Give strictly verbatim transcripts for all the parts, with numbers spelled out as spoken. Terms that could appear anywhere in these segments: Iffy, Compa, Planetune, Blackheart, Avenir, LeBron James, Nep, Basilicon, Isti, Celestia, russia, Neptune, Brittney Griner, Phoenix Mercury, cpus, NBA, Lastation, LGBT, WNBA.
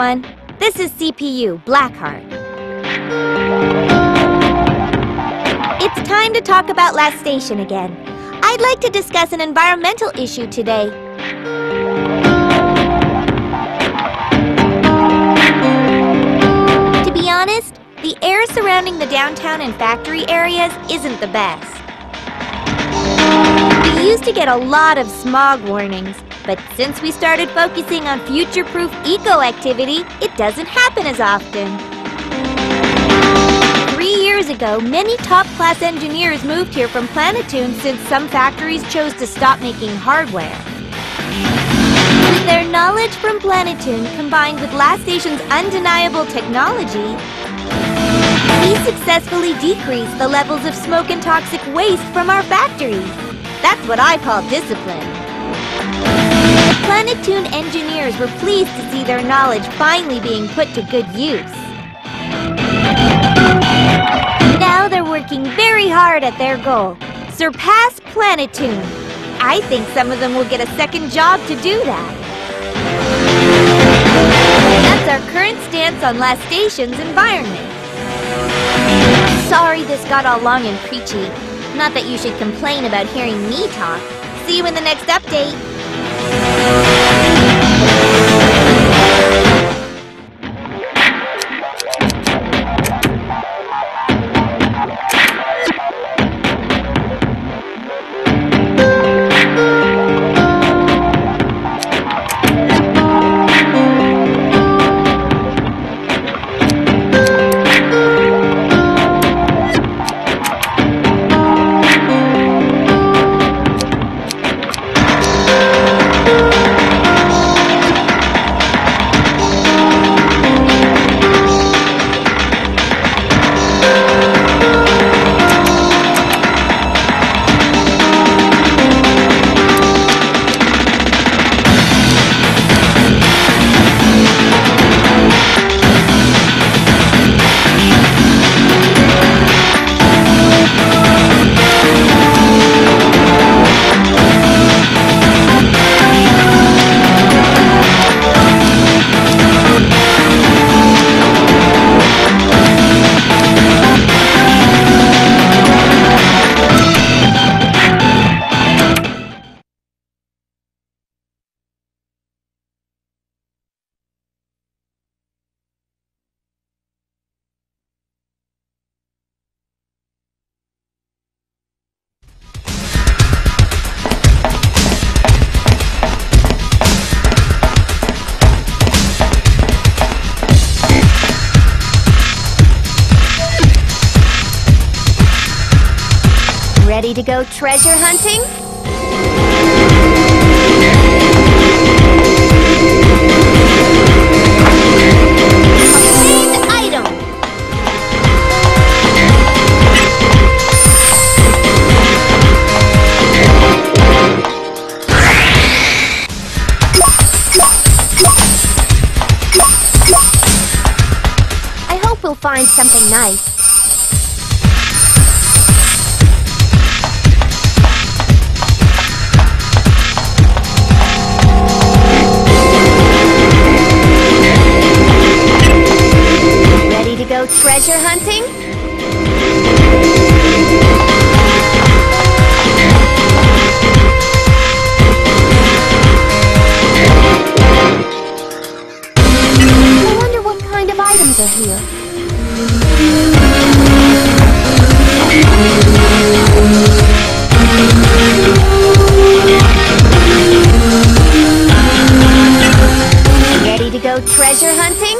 everyone. This is C P U, Blackheart. It's time to talk about Lastation again. I'd like to discuss an environmental issue today. To be honest, the air surrounding the downtown and factory areas isn't the best. We used to get a lot of smog warnings, but since we started focusing on future-proof eco-activity, it doesn't happen as often. Three years ago, many top-class engineers moved here from Planetune since some factories chose to stop making hardware. With their knowledge from Planetune combined with Lastation's undeniable technology, we successfully decreased the levels of smoke and toxic waste from our factories. That's what I call discipline. Planetune engineers were pleased to see their knowledge finally being put to good use. Now they're working very hard at their goal, surpass Planetune. I think some of them will get a second job to do that. That's our current stance on Lastation's environment. Sorry this got all long and preachy. Not that you should complain about hearing me talk. See you in the next update. Ready to go treasure hunting? I hope we'll find something nice. Treasure hunting? I wonder what kind of items are here. Ready to go treasure hunting?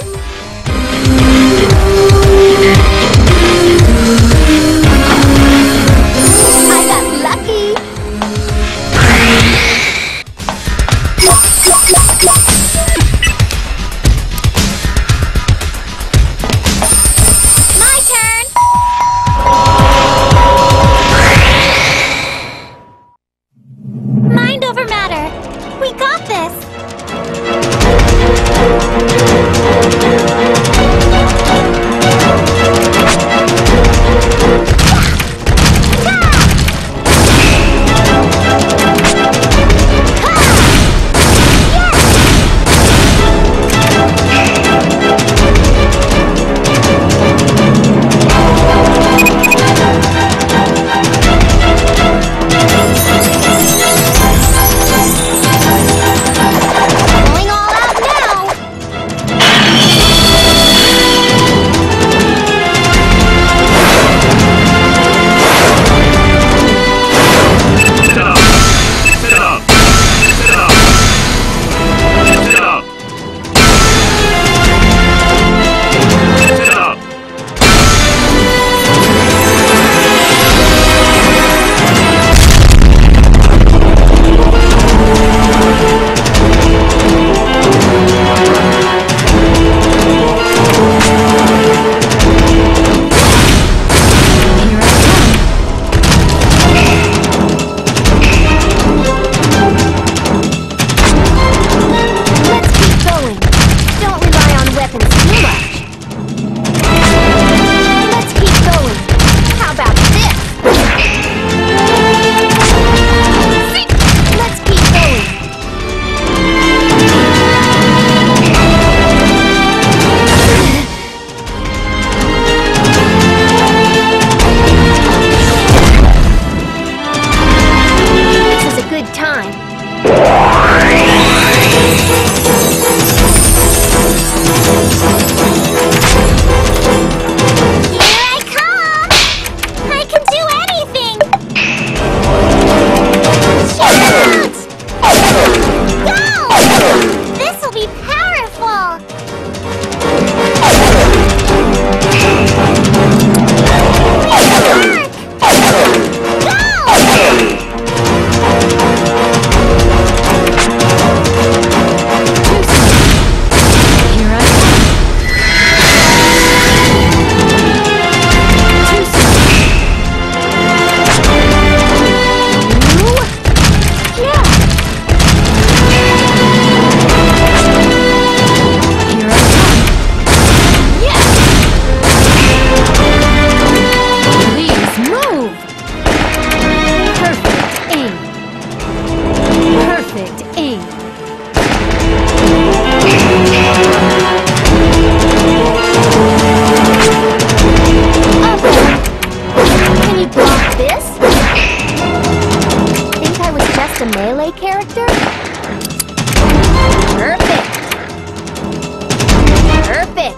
Perfect!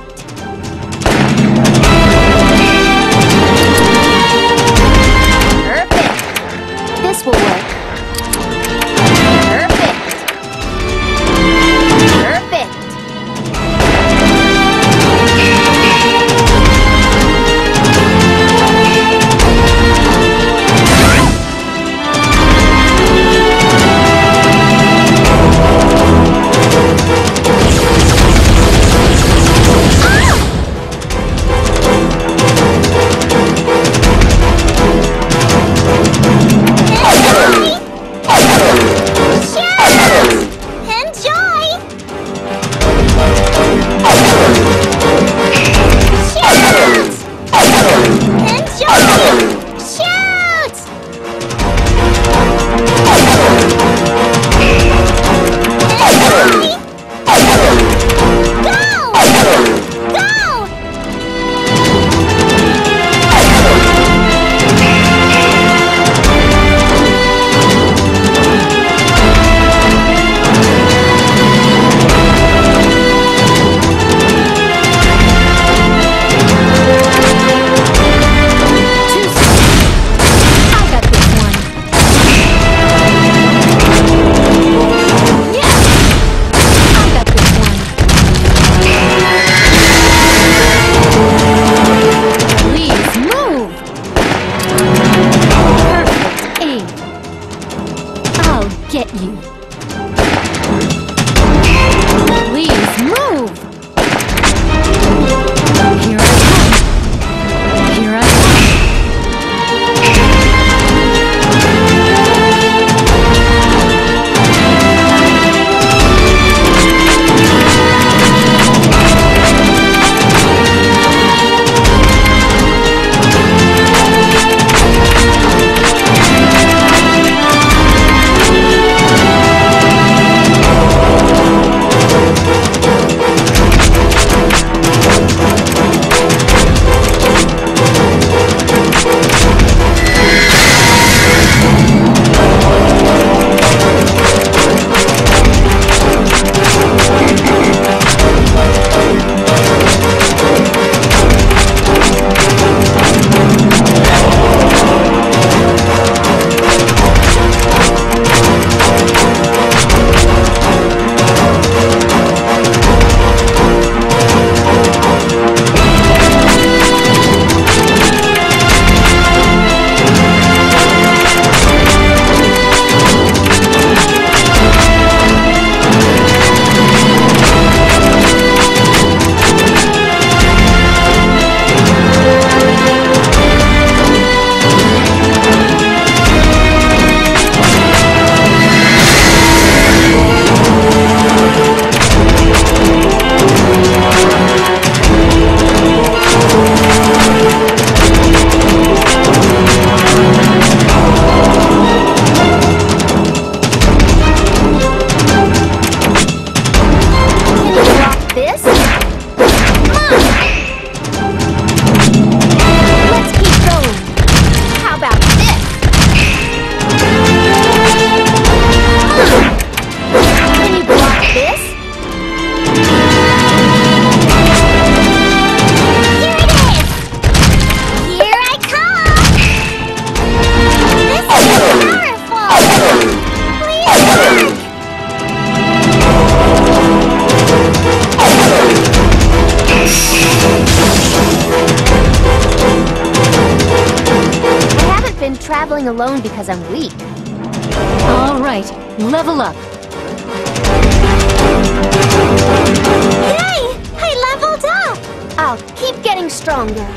Perfect! This will work. Alone because I'm weak. All right, level up. Yay! I leveled up! I'll keep getting stronger.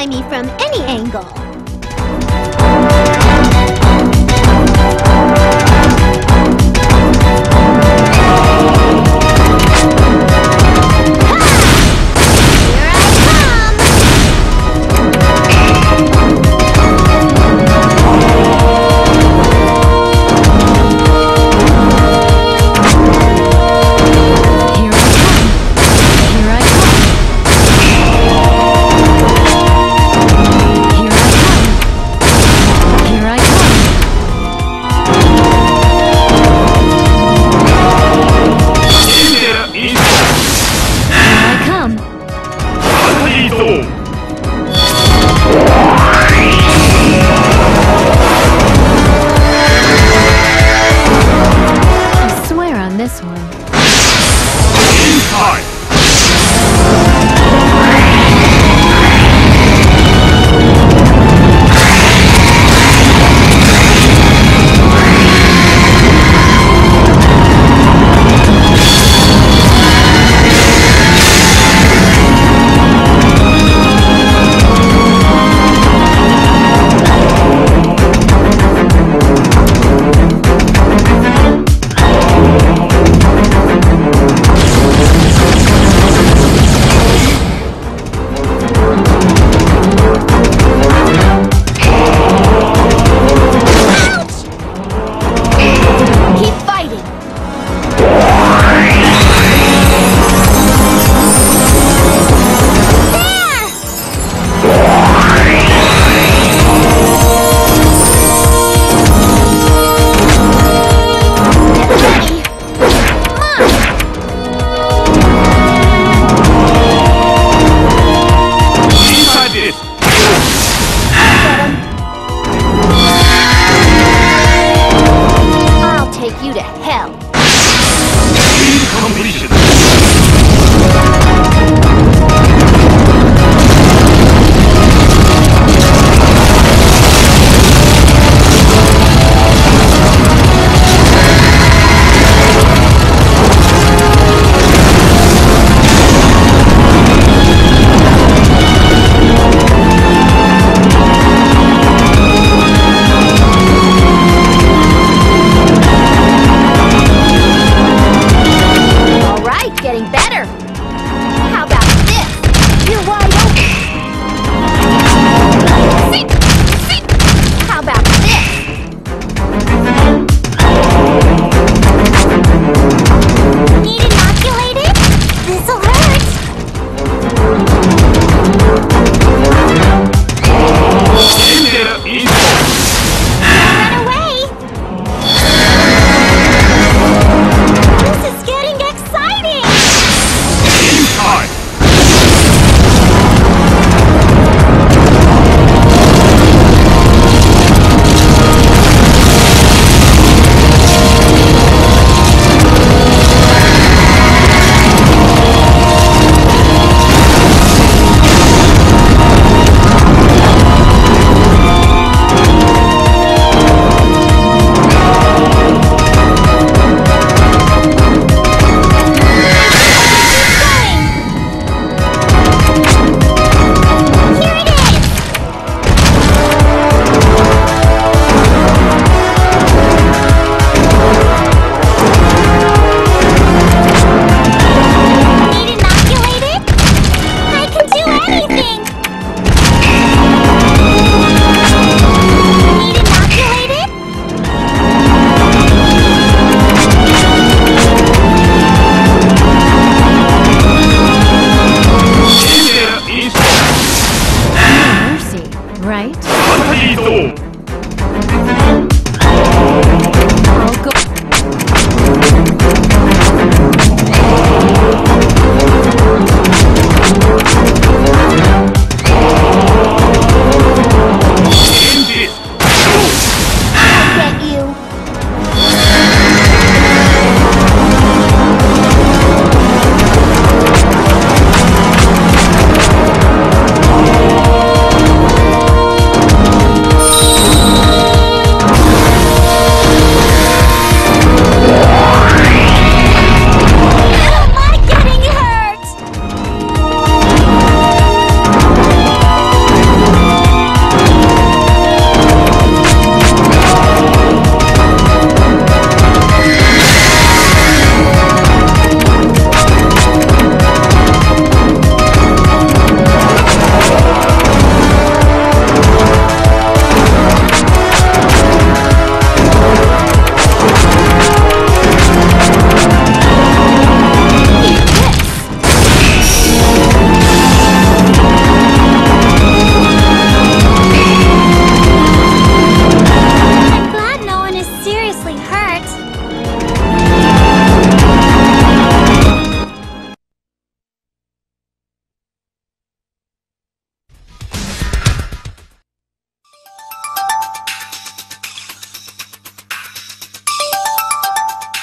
by me from any angle.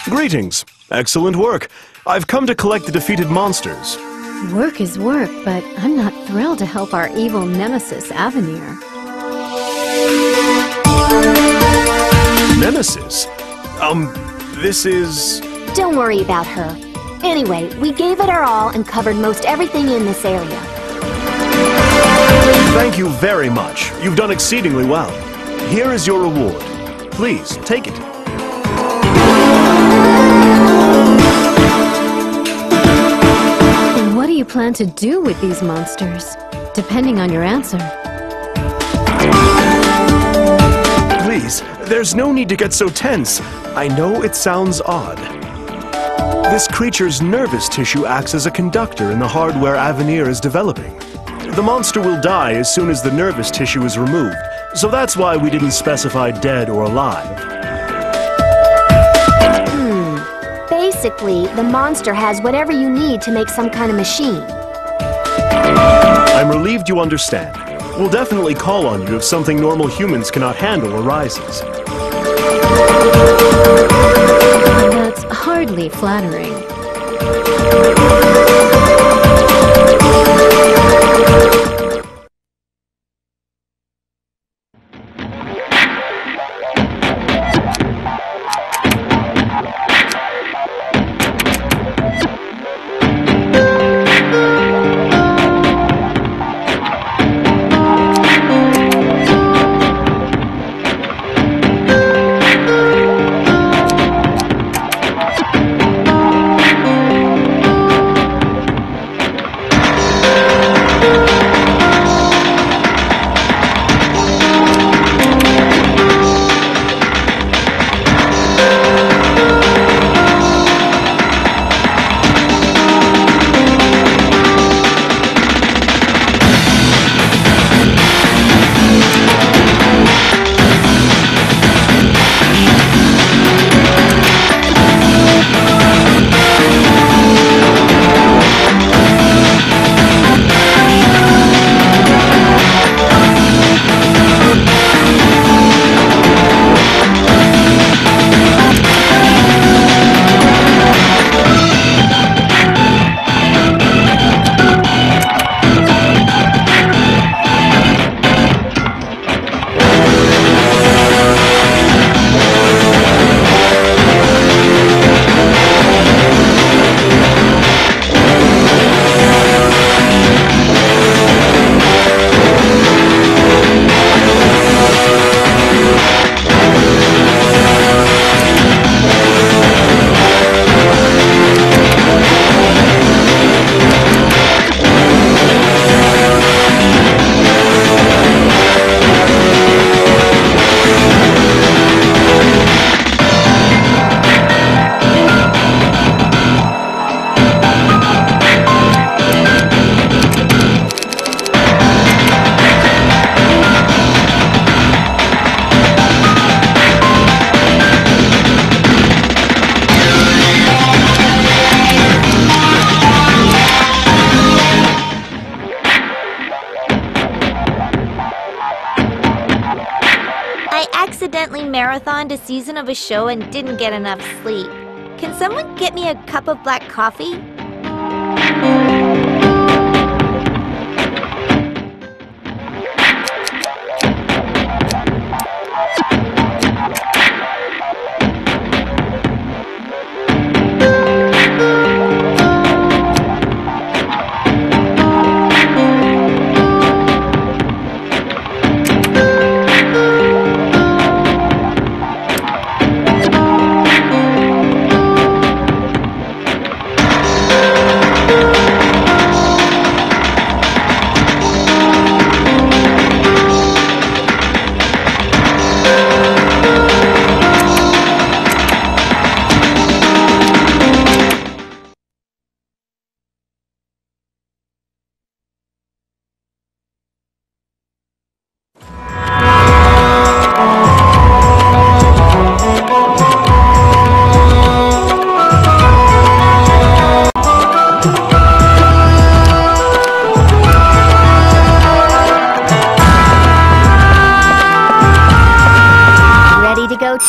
Greetings. Excellent work. I've come to collect the defeated monsters. Work is work, but I'm not thrilled to help our evil nemesis, Avenir. Nemesis? Um, this is... Don't worry about her. Anyway, we gave it our all and covered most everything in this area. Thank you very much. You've done exceedingly well. Here is your reward. Please, take it. You plan to do with these monsters, depending on your answer. Please, there's no need to get so tense. I know it sounds odd. This creature's nervous tissue acts as a conductor in the hardware Avenir is developing. The monster will die as soon as the nervous tissue is removed, so that's why we didn't specify dead or alive. Basically, the monster has whatever you need to make some kind of machine. I'm relieved you understand. We'll definitely call on you if something normal humans cannot handle arises. That's hardly flattering. Season of a show and didn't get enough sleep. Can someone get me a cup of black coffee?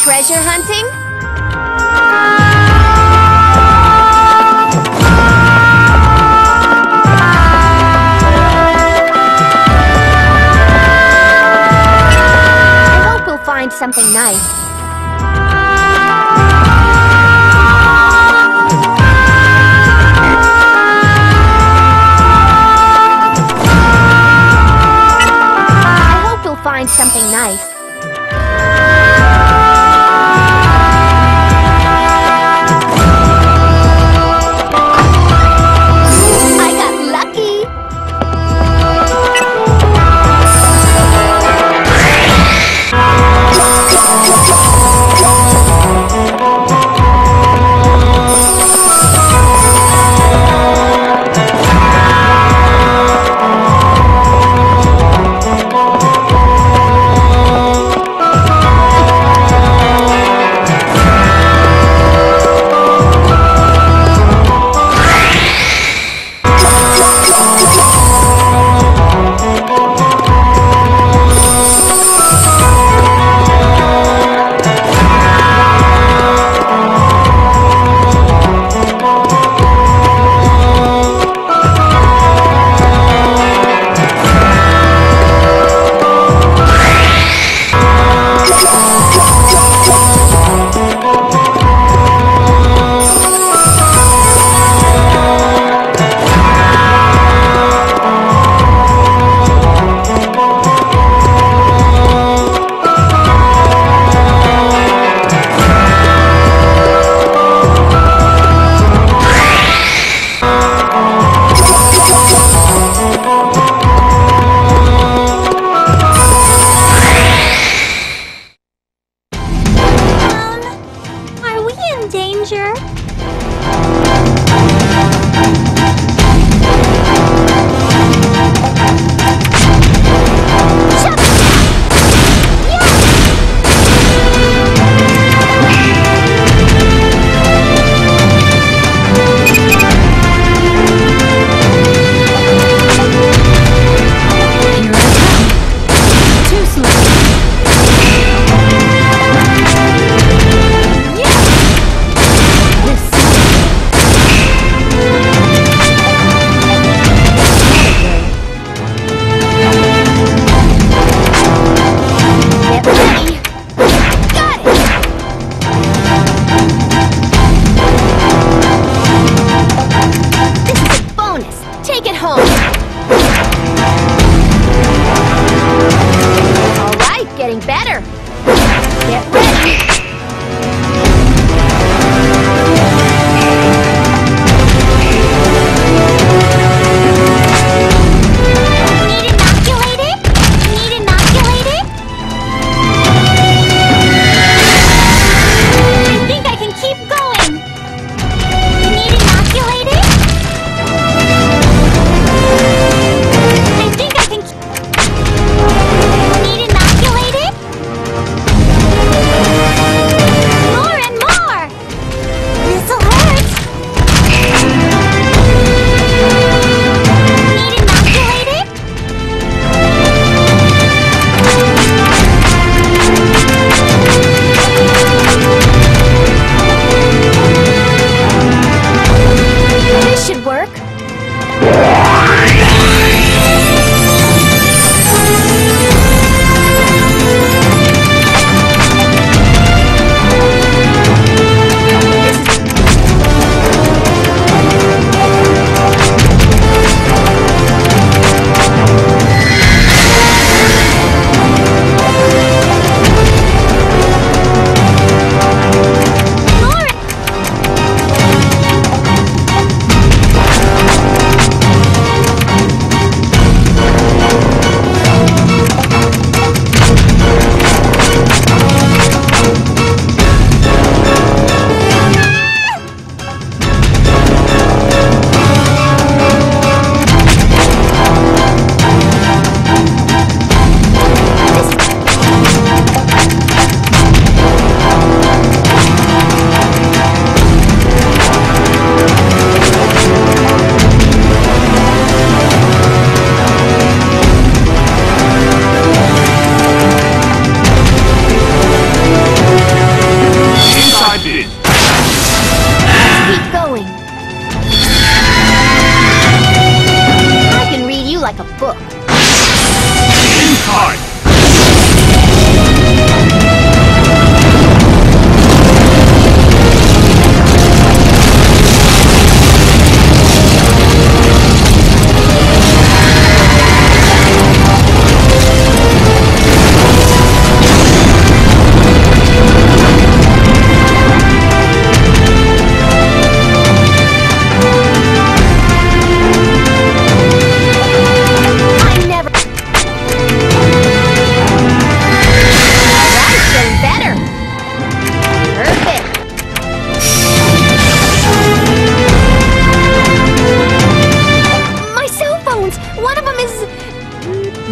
Treasure hunting? something nice. Find something nice. I got lucky.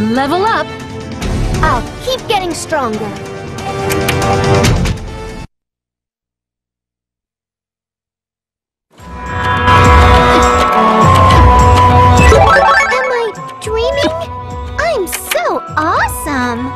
can level up. I'll keep getting stronger. Am I dreaming? I'm so awesome.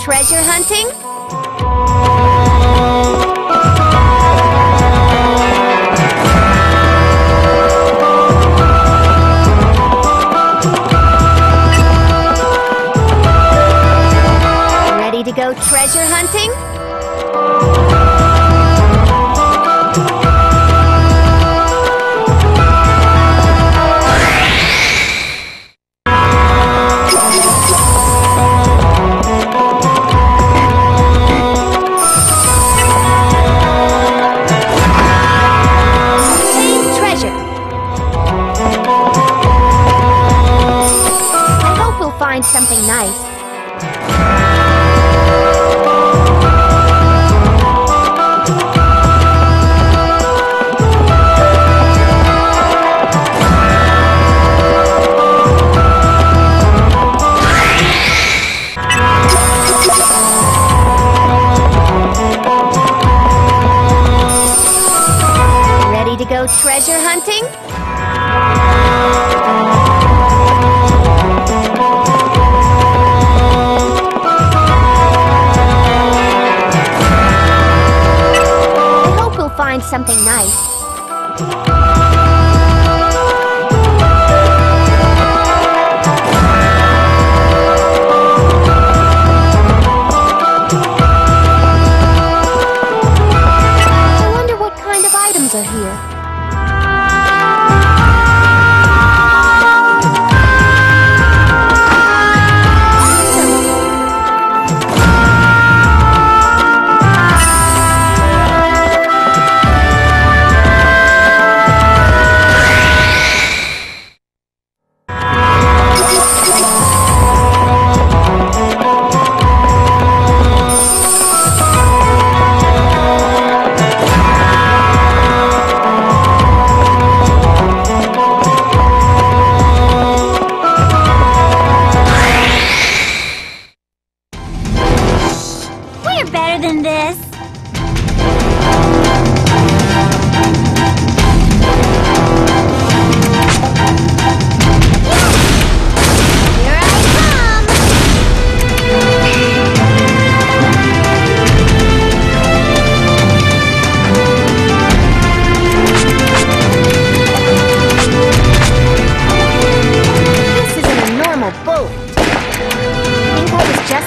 Treasure hunting? Ready to go treasure hunting? Something nice. Ready to go treasure hunting?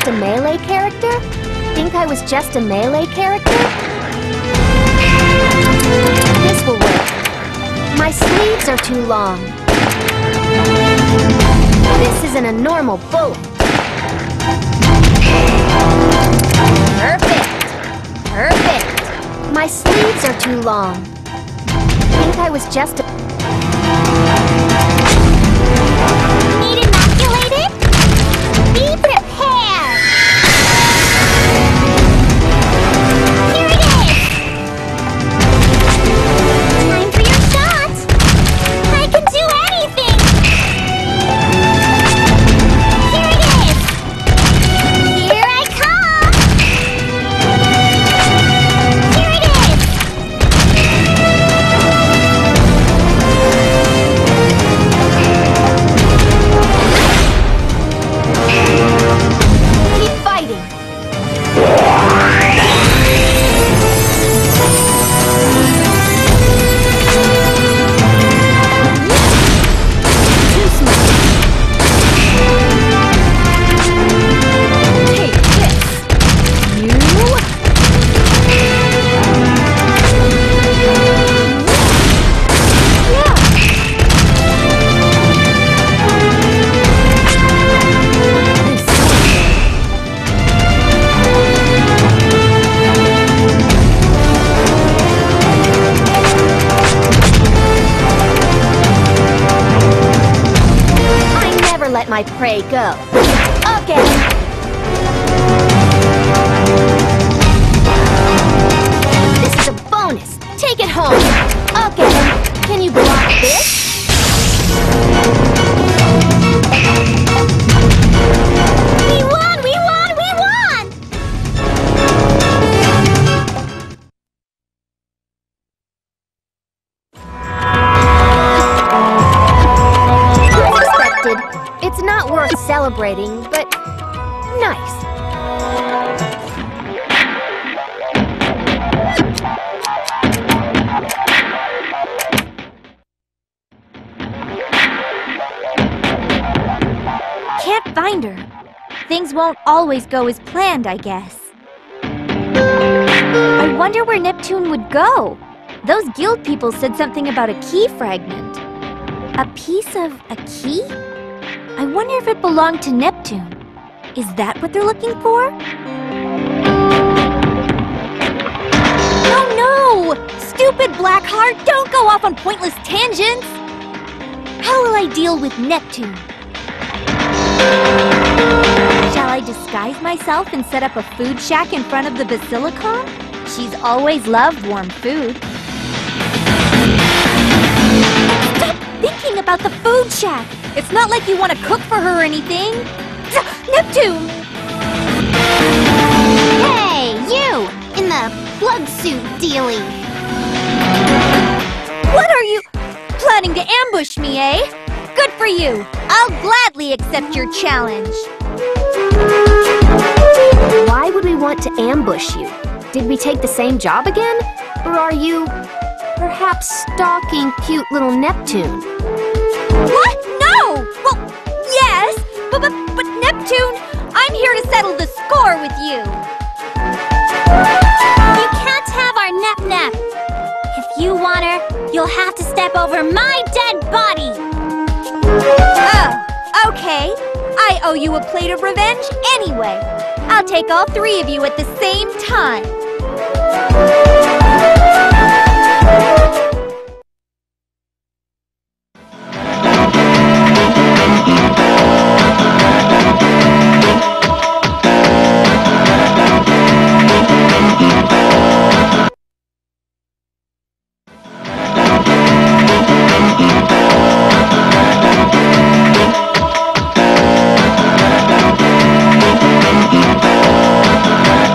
just a melee character? Think I was just a melee character? This will work. My sleeves are too long. This isn't a normal bullet. Perfect. Perfect. My sleeves are too long. Think I was just a... Need inoculated? Be prepared! Here it is! Time for your shot! I can do anything! Here it is! Here I come! Here it is! Keep fighting! Too smart! Take this! You... I never let my prey go. Okay. This is a bonus. Take it home. Okay. Can you block this? We won! We won! We won! Unexpected. It's not worth celebrating, but nice. Can't find her. Things won't always go as planned, I guess. I wonder where Neptune would go. Those guild people said something about a key fragment. A piece of a key? I wonder if it belonged to Neptune. Is that what they're looking for? Oh no! Stupid Blackheart, don't go off on pointless tangents! How will I deal with Neptune? Shall I disguise myself and set up a food shack in front of the Basilicon? She's always loved warm food. Stop thinking about the food shack! It's not like you want to cook for her or anything! Neptune! Hey, you! In the plug suit dealing! What are you... planning to ambush me, eh? Good for you! I'll gladly accept your challenge! Why would we want to ambush you? Did we take the same job again? Or are you perhaps stalking cute little Neptune? What? No! Well, yes, but, but, but Neptune, I'm here to settle the score with you. You can't have our Nep-Nep. If you want her, you'll have to step over my dead body. Oh, okay. I owe you a plate of revenge anyway. I'll take all three of you at the same time.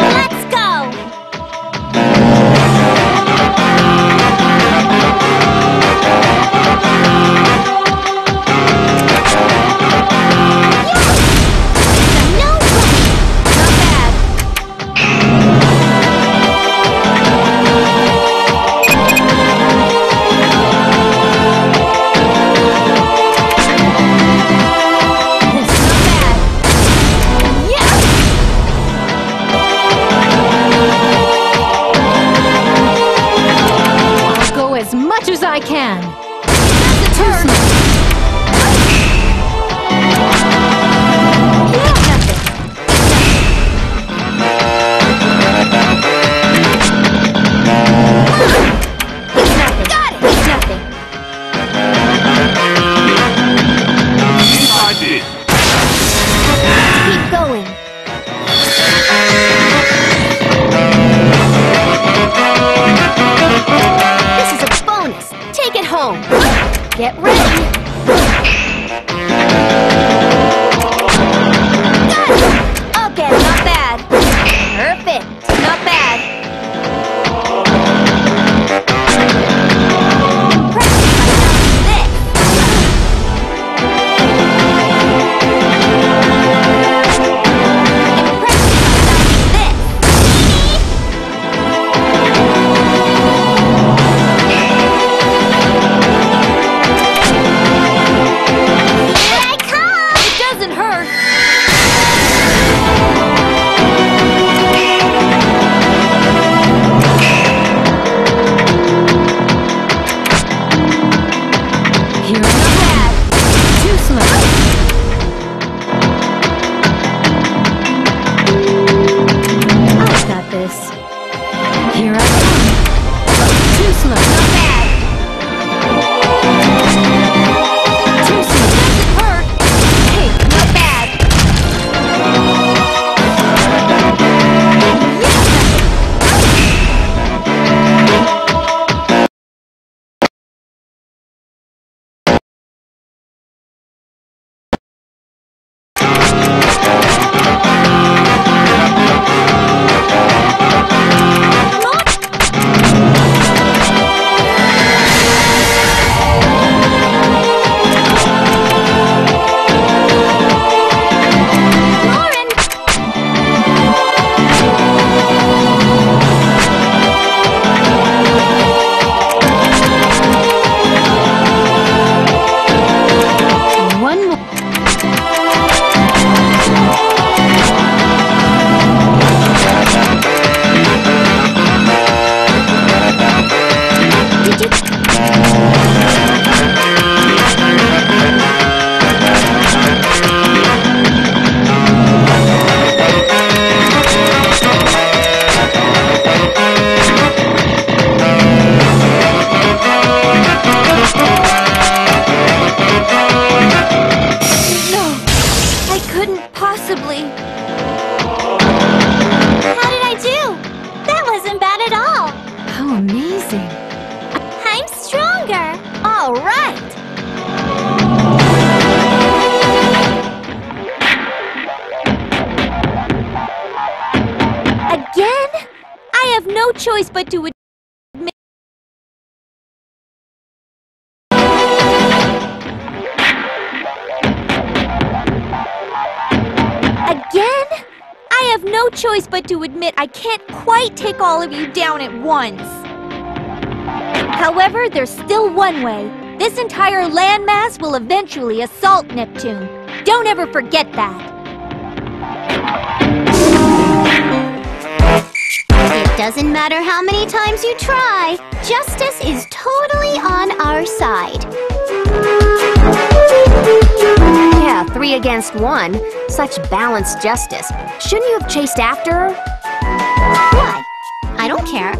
Let's go! choice but to admit... Again? I have no choice but to admit I can't quite take all of you down at once. However, there's still one way. This entire landmass will eventually assault Neptune. Don't ever forget that. It doesn't matter how many times you try, justice is totally on our side. Yeah, three against one. Such balanced justice. Shouldn't you have chased after her? What? I don't care.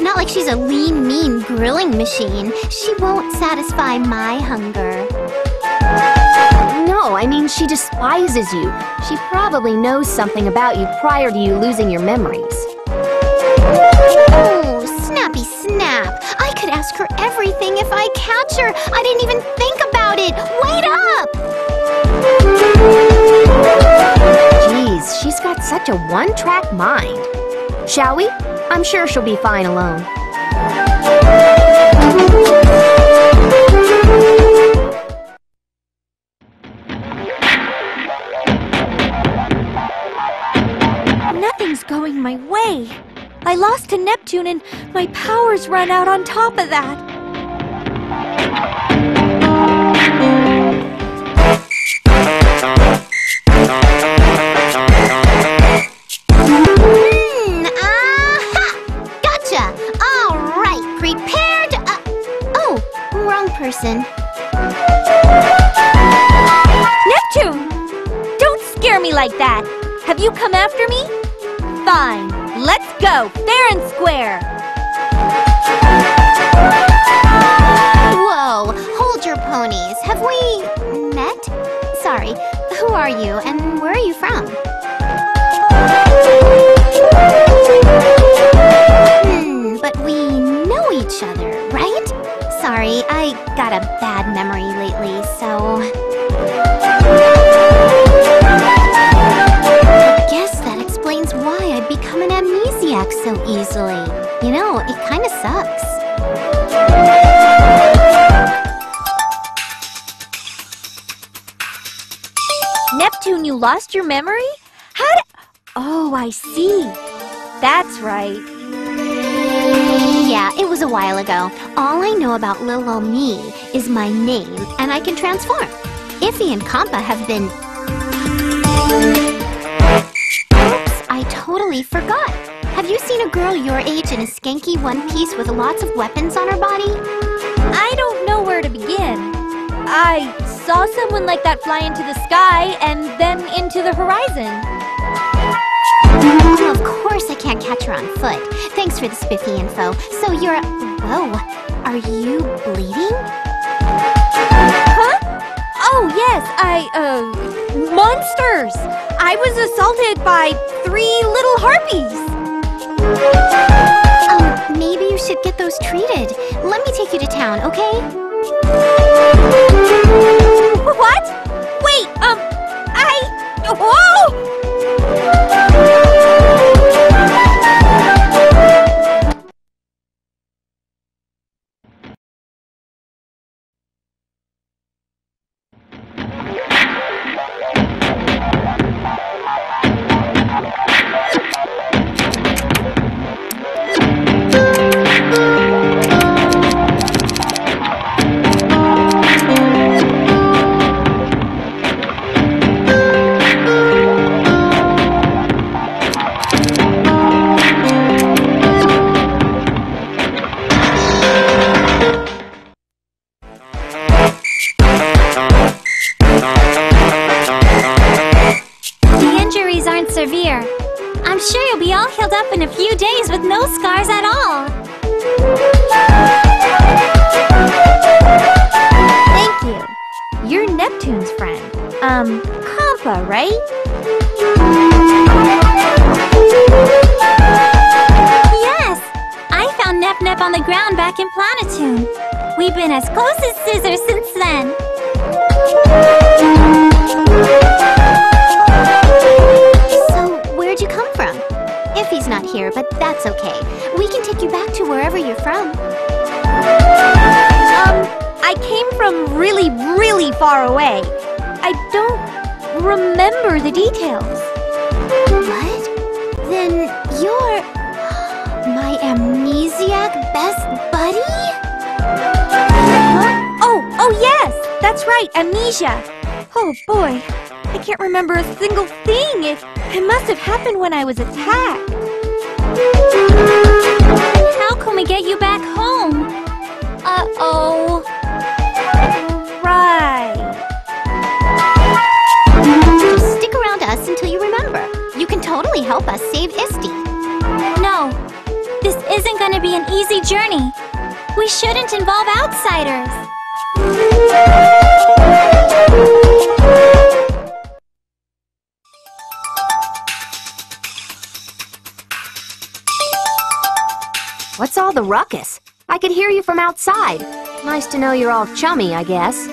Not like she's a lean, mean grilling machine. She won't satisfy my hunger. No, I mean, she despises you. She probably knows something about you prior to you losing your memories. Oh, snappy snap. I could ask her everything if I catch her. I didn't even think about it. Wait up! Jeez, she's got such a one-track mind. Shall we? I'm sure she'll be fine alone. Nothing's going my way. I lost to Neptune and my powers run out on top of that. Person. Neptune! Don't scare me like that! Have you come after me? Fine, let's go, fair and square! Whoa, hold your ponies. Have we met? Sorry, who are you and where are you from? Hmm, but we know each other, right? Sorry, I got a bad memory lately, so... I guess that explains why I'd become an amnesiac so easily. You know, it kinda sucks. Neptune, you lost your memory? How did... Oh, I see. That's right. Yeah, it was a while ago. All I know about little old me is my name, and I can transform. Iffy and Compa have been... Oops, I totally forgot. Have you seen a girl your age in a skanky one piece with lots of weapons on her body? I don't know where to begin. I saw someone like that fly into the sky and then into the horizon. Of course I can't catch her on foot. Thanks for the spiffy info. So you're... Whoa. Are you bleeding? Huh? Oh, yes. I, uh... monsters! I was assaulted by three little harpies. Um, maybe you should get those treated. Let me take you to town, okay? What? Wait, um... I... Whoa! far away. I don't remember the details. What? Then you're my amnesiac best buddy? Huh? Oh, oh yes! That's right, amnesia. Oh boy, I can't remember a single thing. It, it must have happened when I was attacked. How can we get you back home? Uh-oh. Right. Stick around us until you remember. You can totally help us save Isti. No, this isn't going to be an easy journey. We shouldn't involve outsiders. What's all the ruckus? I could hear you from outside. Nice to know you're all chummy, I guess.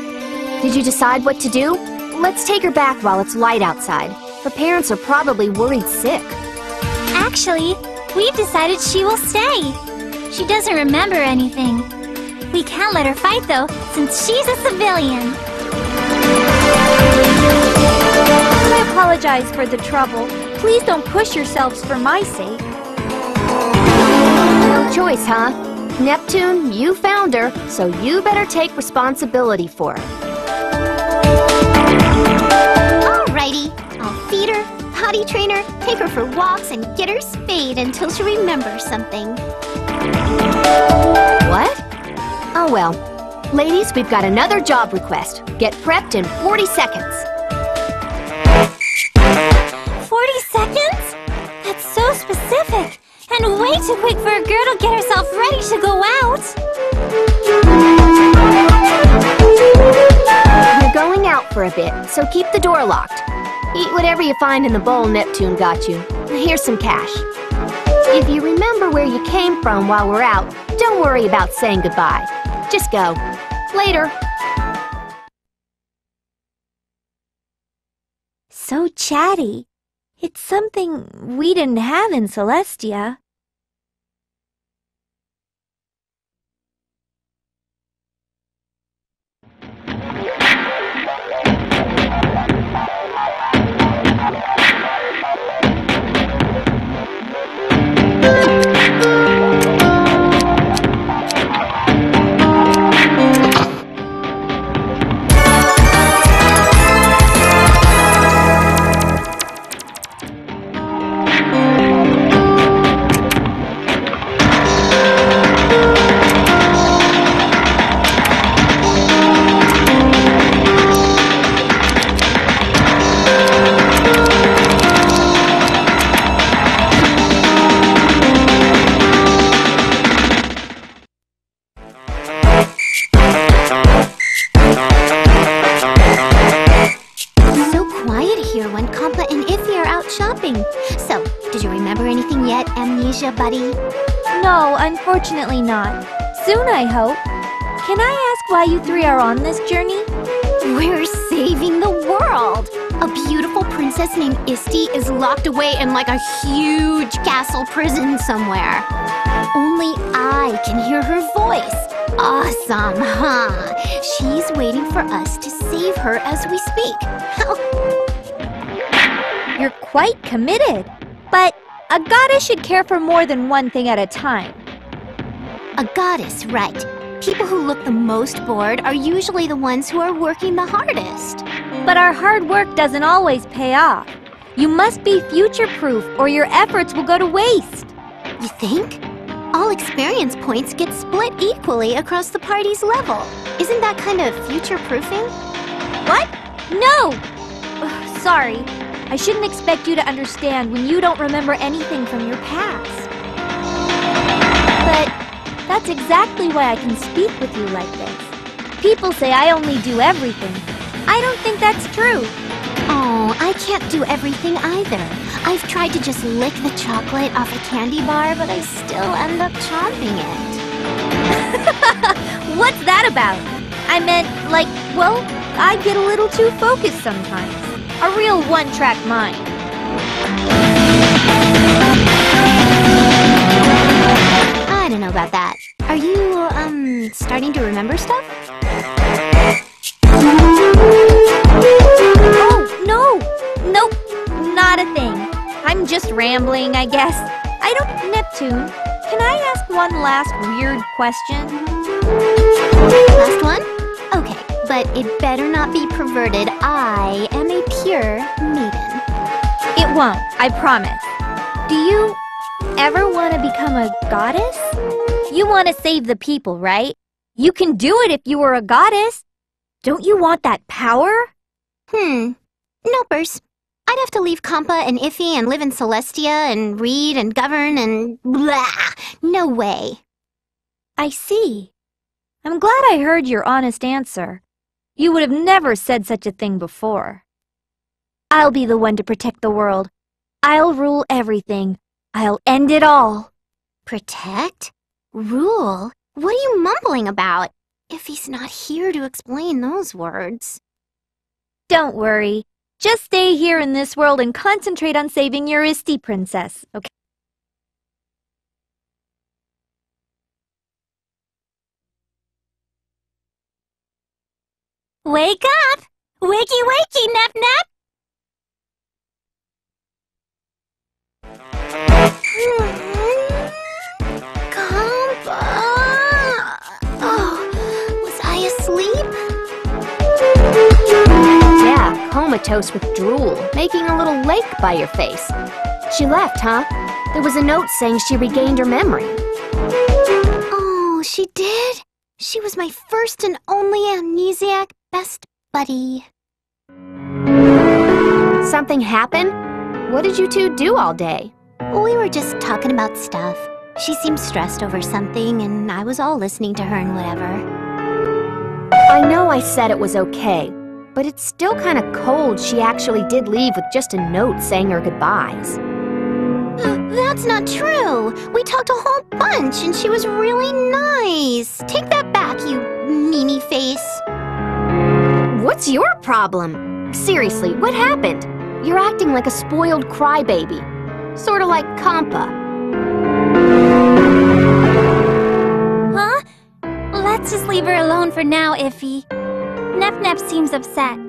Did you decide what to do? Let's take her back while it's light outside. Her parents are probably worried sick. Actually, we've decided she will stay. She doesn't remember anything. We can't let her fight, though, since she's a civilian. I apologize for the trouble. Please don't push yourselves for my sake. Choice, huh? Neptune, you found her, so you better take responsibility for her. Alrighty. I'll feed her, potty train her, take her for walks, and get her spayed until she remembers something. What? Oh well. Ladies, we've got another job request. Get prepped in forty seconds. forty seconds? That's so specific. And way too quick for a girl to get herself ready to go out! You're going out for a bit, so keep the door locked. Eat whatever you find in the bowl Neptune got you. Here's some cash. If you remember where you came from while we're out, don't worry about saying goodbye. Just go. Later. So chatty. It's something we didn't have in Celestia. Buddy? No, unfortunately not. Soon, I hope. Can I ask why you three are on this journey? We're saving the world! A beautiful princess named Isti is locked away in like a huge castle prison somewhere. Only I can hear her voice. Awesome, huh? She's waiting for us to save her as we speak. You're quite committed, but... a goddess should care for more than one thing at a time. A goddess, right. People who look the most bored are usually the ones who are working the hardest. But our hard work doesn't always pay off. You must be future-proof or your efforts will go to waste. You think? All experience points get split equally across the party's level. Isn't that kind of future-proofing? What? No! Ugh, sorry. I shouldn't expect you to understand when you don't remember anything from your past. But that's exactly why I can speak with you like this. People say I only do everything. I don't think that's true. Oh, I can't do everything either. I've tried to just lick the chocolate off a candy bar, but I still end up chomping it. What's that about? I meant, like, well, I get a little too focused sometimes. A real one-track mind. I don't know about that. Are you, um, starting to remember stuff? rambling, I guess. I don't... Neptune, can I ask one last weird question? Last one? Okay, but it better not be perverted. I am a pure maiden. It won't, I promise. Do you ever want to become a goddess? You want to save the people, right? You can do it if you were a goddess. Don't you want that power? Hmm. Nopers. I'd have to leave Compa and Iffy and live in Celestia and read and govern and blah. No way. I see. I'm glad I heard your honest answer. You would have never said such a thing before. I'll be the one to protect the world. I'll rule everything. I'll end it all. Protect? Rule? What are you mumbling about? Iffy's not here to explain those words. Don't worry. Just stay here in this world and concentrate on saving your Isti princess, okay? Wake up! Wakey wakey, Nep Nep! Compa! Oh, was I asleep? Yeah, comatose with drool, making a little lake by your face. She left, huh? There was a note saying she regained her memory. Oh, she did? She was my first and only amnesiac best buddy. Something happened? What did you two do all day? We were just talking about stuff. She seemed stressed over something, and I was all listening to her and whatever. I know I said it was okay, but it's still kind of cold she actually did leave with just a note saying her goodbyes. That's not true! We talked a whole bunch, and she was really nice! Take that back, you meanie face! What's your problem? Seriously, what happened? You're acting like a spoiled crybaby. Sort of like Compa. Huh? Let's just leave her alone for now, Iffy. Nep Nep seems upset.